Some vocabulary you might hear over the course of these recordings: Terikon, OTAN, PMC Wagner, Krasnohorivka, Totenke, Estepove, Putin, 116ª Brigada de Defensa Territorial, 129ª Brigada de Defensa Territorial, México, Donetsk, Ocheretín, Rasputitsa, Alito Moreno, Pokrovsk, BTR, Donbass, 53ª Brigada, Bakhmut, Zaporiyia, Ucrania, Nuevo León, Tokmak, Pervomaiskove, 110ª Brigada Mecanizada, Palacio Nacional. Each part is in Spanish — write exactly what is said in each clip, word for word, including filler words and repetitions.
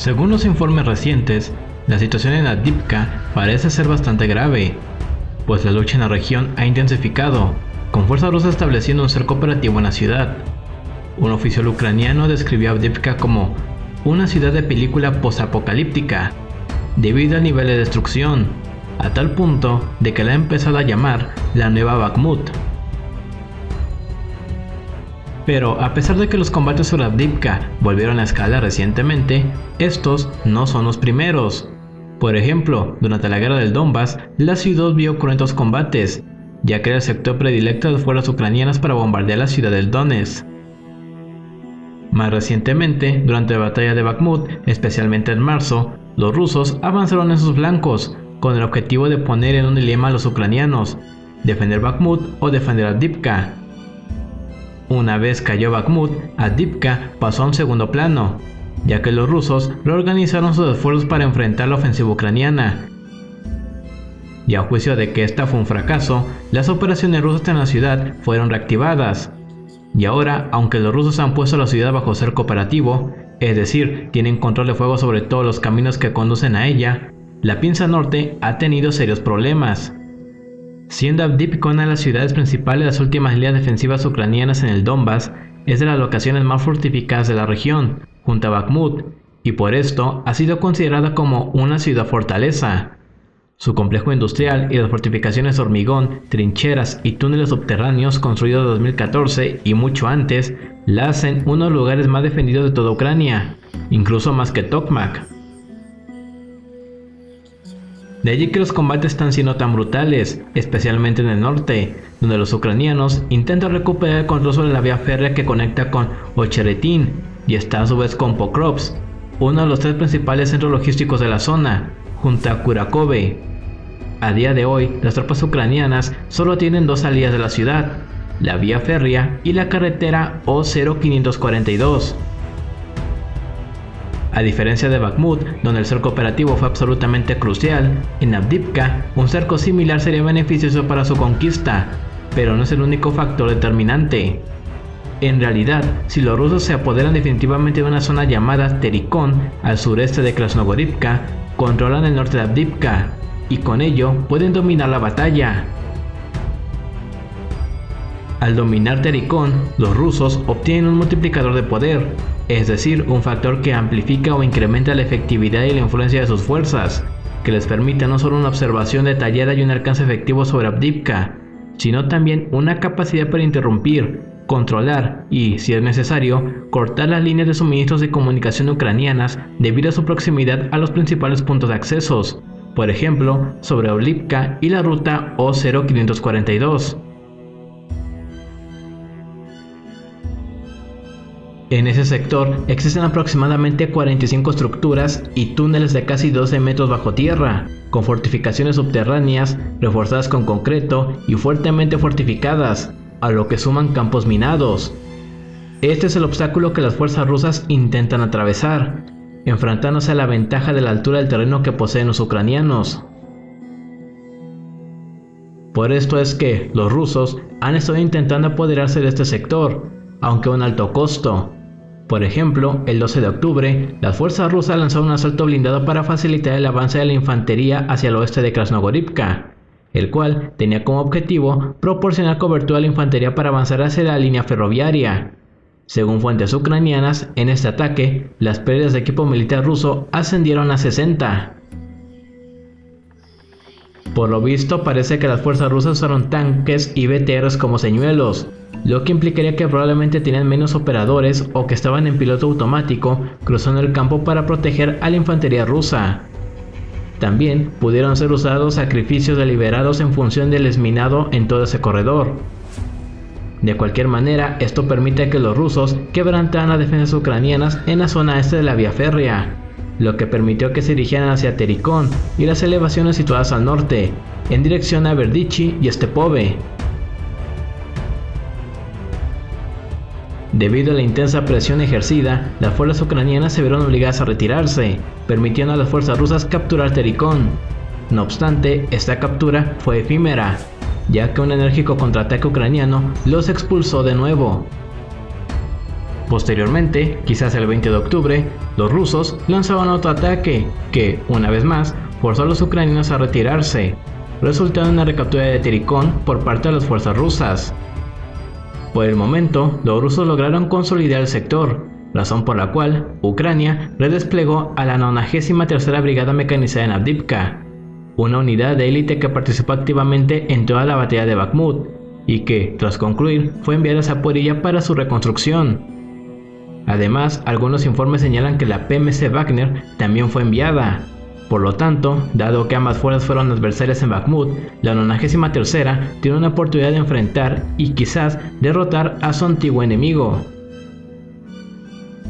Según los informes recientes, la situación en Avdiivka parece ser bastante grave, pues la lucha en la región ha intensificado, con fuerzas rusas estableciendo un cerco operativo en la ciudad. Un oficial ucraniano describió a Avdiivka como una ciudad de película posapocalíptica, debido al nivel de destrucción, a tal punto de que la ha empezado a llamar la nueva Bakhmut. Pero a pesar de que los combates sobre Avdiivka volvieron a escalar recientemente, estos no son los primeros. Por ejemplo, durante la guerra del Donbass, la ciudad vio cruentos combates, ya que era el sector predilecto de las fuerzas ucranianas para bombardear la ciudad del Donetsk. Más recientemente, durante la batalla de Bakhmut, especialmente en marzo, los rusos avanzaron en sus blancos, con el objetivo de poner en un dilema a los ucranianos, defender Bakhmut o defender Avdiivka. Una vez cayó Bakhmut, Avdiivka pasó a un segundo plano, ya que los rusos reorganizaron sus esfuerzos para enfrentar la ofensiva ucraniana. Y a juicio de que esta fue un fracaso, las operaciones rusas en la ciudad fueron reactivadas. Y ahora, aunque los rusos han puesto a la ciudad bajo cerco operativo, es decir, tienen control de fuego sobre todos los caminos que conducen a ella, la pinza norte ha tenido serios problemas, siendo Avdiivka una de las ciudades principales de las últimas líneas defensivas ucranianas en el Donbass. Es de las locaciones más fortificadas de la región, junto a Bakhmut, y por esto ha sido considerada como una ciudad fortaleza. Su complejo industrial y las fortificaciones de hormigón, trincheras y túneles subterráneos construidos en dos mil catorce y mucho antes, la hacen uno de los lugares más defendidos de toda Ucrania, incluso más que Tokmak. De allí que los combates están siendo tan brutales, especialmente en el norte, donde los ucranianos intentan recuperar el control sobre la vía férrea que conecta con Ocheretín y está a su vez con Pokrovsk, uno de los tres principales centros logísticos de la zona, junto a Kurakhove. A día de hoy, las tropas ucranianas solo tienen dos salidas de la ciudad, la vía férrea y la carretera O cero cinco cuatro dos. A diferencia de Bakhmut, donde el cerco operativo fue absolutamente crucial, en Avdiivka un cerco similar sería beneficioso para su conquista, pero no es el único factor determinante. En realidad, si los rusos se apoderan definitivamente de una zona llamada Terikon, al sureste de Krasnohorivka, controlan el norte de Avdiivka, y con ello pueden dominar la batalla. Al dominar Terikon, los rusos obtienen un multiplicador de poder, es decir, un factor que amplifica o incrementa la efectividad y la influencia de sus fuerzas, que les permite no solo una observación detallada y un alcance efectivo sobre Avdiivka, sino también una capacidad para interrumpir, controlar y, si es necesario, cortar las líneas de suministros de comunicación ucranianas debido a su proximidad a los principales puntos de acceso, por ejemplo, sobre Avdiivka y la ruta O cero cinco cuatro dos. En ese sector existen aproximadamente cuarenta y cinco estructuras y túneles de casi doce metros bajo tierra, con fortificaciones subterráneas reforzadas con concreto y fuertemente fortificadas, a lo que suman campos minados. Este es el obstáculo que las fuerzas rusas intentan atravesar, enfrentándose a la ventaja de la altura del terreno que poseen los ucranianos. Por esto es que los rusos han estado intentando apoderarse de este sector, aunque a un alto costo. Por ejemplo, el doce de octubre, las fuerzas rusas lanzaron un asalto blindado para facilitar el avance de la infantería hacia el oeste de Krasnohorivka, el cual tenía como objetivo proporcionar cobertura a la infantería para avanzar hacia la línea ferroviaria. Según fuentes ucranianas, en este ataque, las pérdidas de equipo militar ruso ascendieron a sesenta. Por lo visto, parece que las fuerzas rusas usaron tanques y B T Rs como señuelos, lo que implicaría que probablemente tenían menos operadores o que estaban en piloto automático cruzando el campo para proteger a la infantería rusa. También pudieron ser usados sacrificios deliberados en función del desminado en todo ese corredor. De cualquier manera, esto permite que los rusos quebrantaran las defensas ucranianas en la zona este de la vía férrea, lo que permitió que se dirigieran hacia Terikon y las elevaciones situadas al norte, en dirección a Berdychi y Estepove. Debido a la intensa presión ejercida, las fuerzas ucranianas se vieron obligadas a retirarse, permitiendo a las fuerzas rusas capturar Terikon. No obstante, esta captura fue efímera, ya que un enérgico contraataque ucraniano los expulsó de nuevo. Posteriormente, quizás el veinte de octubre, los rusos lanzaban otro ataque que, una vez más, forzó a los ucranianos a retirarse, resultando en la recaptura de Terikon por parte de las fuerzas rusas. Por el momento, los rusos lograron consolidar el sector, razón por la cual Ucrania redesplegó a la nonagésima tercera Brigada Mecanizada en Avdiivka, una unidad de élite que participó activamente en toda la batalla de Bakhmut y que, tras concluir, fue enviada a Zaporiyia para su reconstrucción. Además, algunos informes señalan que la P M C Wagner también fue enviada. Por lo tanto, dado que ambas fuerzas fueron adversarias en Bakhmut, la nonagésima tercera tiene una oportunidad de enfrentar y quizás derrotar a su antiguo enemigo.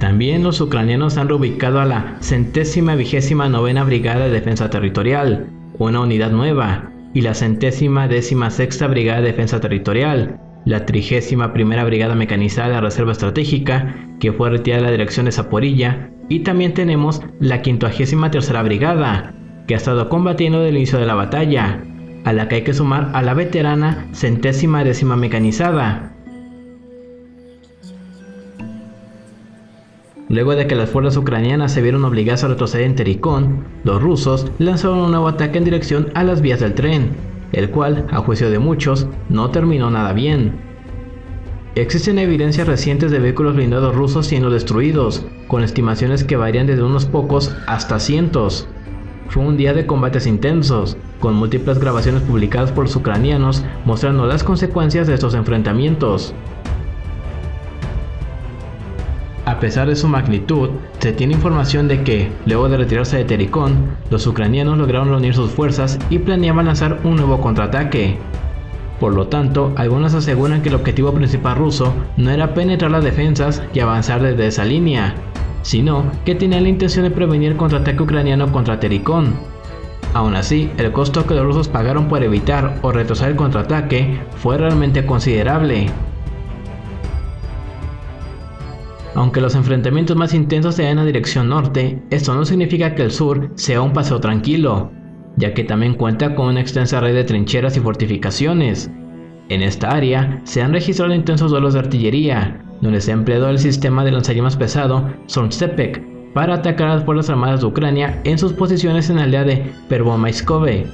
También los ucranianos han reubicado a la centésima vigésima novena Brigada de Defensa Territorial, una unidad nueva, y la centésima décima sexta Brigada de Defensa Territorial, la trigésima primera Brigada Mecanizada de Reserva Estratégica, que fue retirada de la dirección de Zaporiyia, y también tenemos la quincuagésima tercera Brigada, que ha estado combatiendo desde el inicio de la batalla, a la que hay que sumar a la veterana centésima décima mecanizada. Luego de que las fuerzas ucranianas se vieron obligadas a retroceder en Terikon, los rusos lanzaron un nuevo ataque en dirección a las vías del tren, el cual, a juicio de muchos, no terminó nada bien. Existen evidencias recientes de vehículos blindados rusos siendo destruidos, con estimaciones que varían desde unos pocos hasta cientos. Fue un día de combates intensos, con múltiples grabaciones publicadas por los ucranianos mostrando las consecuencias de estos enfrentamientos. A pesar de su magnitud, se tiene información de que, luego de retirarse de Terikon, los ucranianos lograron reunir sus fuerzas y planeaban lanzar un nuevo contraataque. Por lo tanto, algunos aseguran que el objetivo principal ruso no era penetrar las defensas y avanzar desde esa línea, sino que tenían la intención de prevenir el contraataque ucraniano contra Terikon. Aún así, el costo que los rusos pagaron por evitar o retrasar el contraataque fue realmente considerable. Aunque los enfrentamientos más intensos se dan en la dirección norte, esto no significa que el sur sea un paseo tranquilo, ya que también cuenta con una extensa red de trincheras y fortificaciones. En esta área se han registrado intensos duelos de artillería, donde se ha empleado el sistema de lanzallamas pesado Zornzepek para atacar a las fuerzas armadas de Ucrania en sus posiciones en la aldea de Pervomaiskove,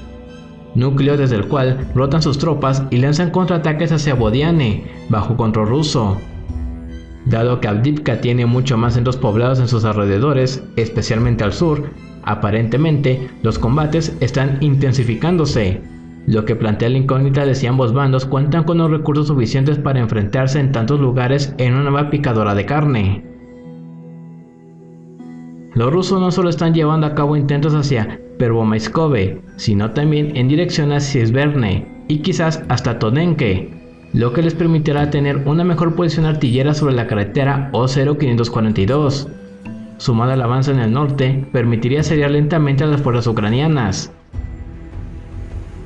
núcleo desde el cual rotan sus tropas y lanzan contraataques hacia Bodiane, bajo control ruso. Dado que Avdiivka tiene mucho más centros poblados en sus alrededores, especialmente al sur, aparentemente los combates están intensificándose, lo que plantea la incógnita de si ambos bandos cuentan con los recursos suficientes para enfrentarse en tantos lugares en una nueva picadora de carne. Los rusos no solo están llevando a cabo intentos hacia Pervomaiskove, sino también en dirección a Cisverne y quizás hasta Totenke, lo que les permitirá tener una mejor posición artillera sobre la carretera O cero cinco cuatro dos. Sumado al avance en el norte, permitiría asediar lentamente a las fuerzas ucranianas.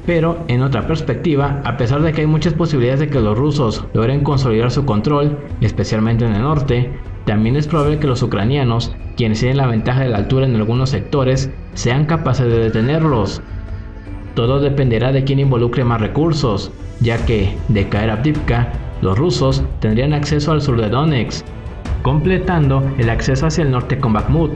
Pero, en otra perspectiva, a pesar de que hay muchas posibilidades de que los rusos logren consolidar su control, especialmente en el norte, también es probable que los ucranianos, quienes tienen la ventaja de la altura en algunos sectores, sean capaces de detenerlos. Todo dependerá de quién involucre más recursos, ya que, de caer Avdiivka, los rusos tendrían acceso al sur de Donetsk, completando el acceso hacia el norte con Bakhmut.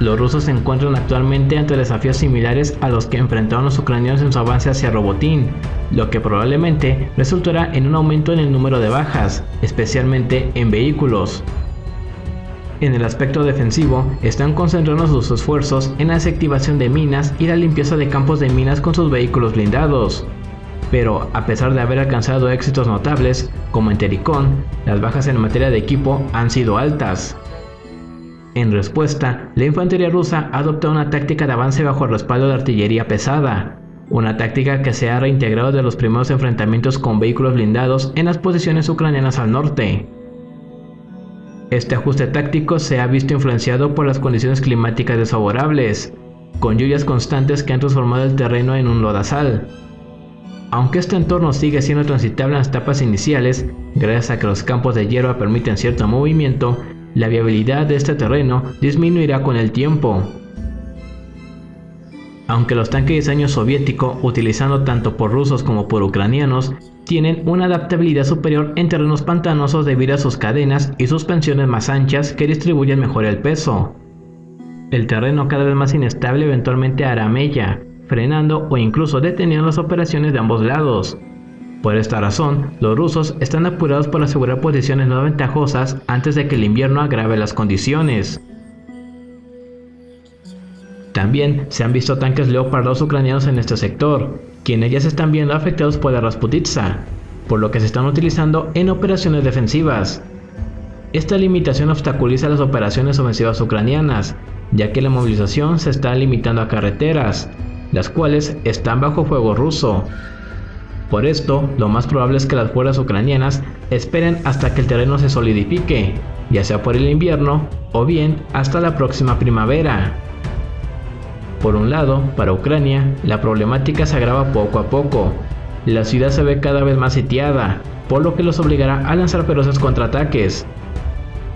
Los rusos se encuentran actualmente ante desafíos similares a los que enfrentaron los ucranianos en su avance hacia Robotín, lo que probablemente resultará en un aumento en el número de bajas, especialmente en vehículos. En el aspecto defensivo, están concentrando sus esfuerzos en la desactivación de minas y la limpieza de campos de minas con sus vehículos blindados. Pero, a pesar de haber alcanzado éxitos notables, como en Terikon, las bajas en materia de equipo han sido altas. En respuesta, la infantería rusa ha adoptado una táctica de avance bajo el respaldo de artillería pesada, una táctica que se ha reintegrado de los primeros enfrentamientos con vehículos blindados en las posiciones ucranianas al norte. Este ajuste táctico se ha visto influenciado por las condiciones climáticas desfavorables, con lluvias constantes que han transformado el terreno en un lodazal. Aunque este entorno sigue siendo transitable en las etapas iniciales, gracias a que los campos de hierba permiten cierto movimiento, la viabilidad de este terreno disminuirá con el tiempo. aunque los tanques de diseño soviético, utilizando tanto por rusos como por ucranianos, tienen una adaptabilidad superior en terrenos pantanosos debido a sus cadenas y suspensiones más anchas que distribuyen mejor el peso. El terreno cada vez más inestable eventualmente hará mella, frenando o incluso deteniendo las operaciones de ambos lados. Por esta razón, los rusos están apurados por asegurar posiciones no ventajosas antes de que el invierno agrave las condiciones. También se han visto tanques Leopard dos ucranianos en este sector, quienes ya se están viendo afectados por la Rasputitsa, por lo que se están utilizando en operaciones defensivas. Esta limitación obstaculiza las operaciones ofensivas ucranianas, ya que la movilización se está limitando a carreteras, las cuales están bajo fuego ruso. Por esto, lo más probable es que las fuerzas ucranianas esperen hasta que el terreno se solidifique, ya sea por el invierno o bien hasta la próxima primavera. Por un lado, para Ucrania, la problemática se agrava poco a poco. La ciudad se ve cada vez más sitiada, por lo que los obligará a lanzar feroces contraataques.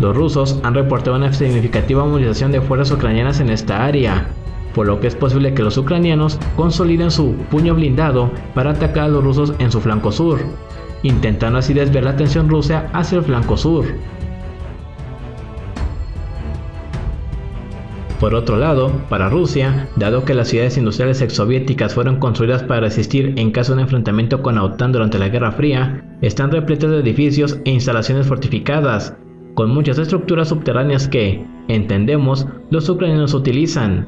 Los rusos han reportado una significativa movilización de fuerzas ucranianas en esta área, por lo que es posible que los ucranianos consoliden su puño blindado para atacar a los rusos en su flanco sur, intentando así desviar la atención rusa hacia el flanco sur. Por otro lado, para Rusia, dado que las ciudades industriales exsoviéticas fueron construidas para resistir en caso de un enfrentamiento con la OTAN durante la Guerra Fría, están repletas de edificios e instalaciones fortificadas, con muchas estructuras subterráneas que, entendemos, los ucranianos utilizan.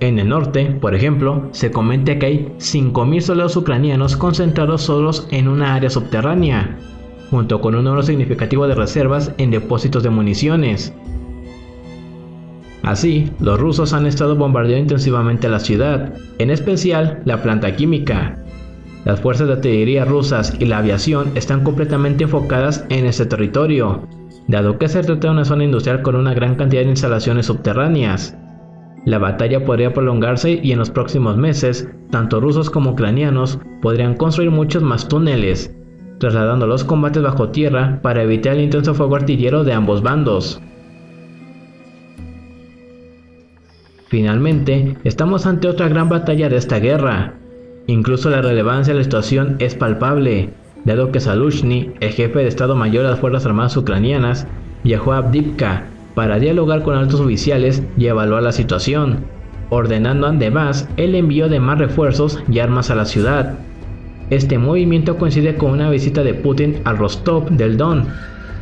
En el norte, por ejemplo, se comenta que hay cinco mil soldados ucranianos concentrados solos en una área subterránea, junto con un número significativo de reservas en depósitos de municiones. Así, los rusos han estado bombardeando intensivamente la ciudad, en especial la planta química. Las fuerzas de artillería rusas y la aviación están completamente enfocadas en este territorio, dado que se trata de una zona industrial con una gran cantidad de instalaciones subterráneas. La batalla podría prolongarse y en los próximos meses, tanto rusos como ucranianos podrían construir muchos más túneles, trasladando los combates bajo tierra para evitar el intenso fuego artillero de ambos bandos. Finalmente, estamos ante otra gran batalla de esta guerra. Incluso la relevancia de la situación es palpable, dado que Zaluzhny, el jefe de Estado Mayor de las Fuerzas Armadas Ucranianas, viajó a Avdiivka para dialogar con altos oficiales y evaluar la situación, ordenando además el envío de más refuerzos y armas a la ciudad. Este movimiento coincide con una visita de Putin al Rostov del Don,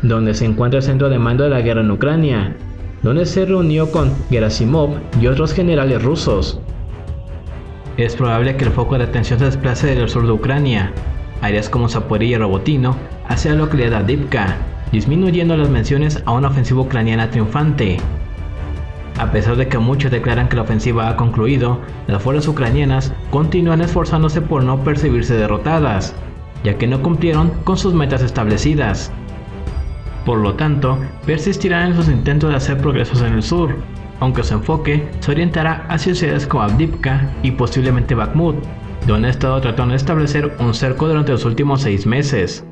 donde se encuentra el centro de mando de la guerra en Ucrania, donde se reunió con Gerasimov y otros generales rusos. Es probable que el foco de atención se desplace desde el sur de Ucrania, áreas como Zaporiyia y Robotín, hacia la localidad de Avdiivka, disminuyendo las menciones a una ofensiva ucraniana triunfante. A pesar de que muchos declaran que la ofensiva ha concluido, las fuerzas ucranianas continúan esforzándose por no percibirse derrotadas, ya que no cumplieron con sus metas establecidas. Por lo tanto, persistirán en sus intentos de hacer progresos en el sur, aunque su enfoque se orientará hacia ciudades como Avdiivka y posiblemente Bakhmut, donde ha estado tratando de establecer un cerco durante los últimos seis meses.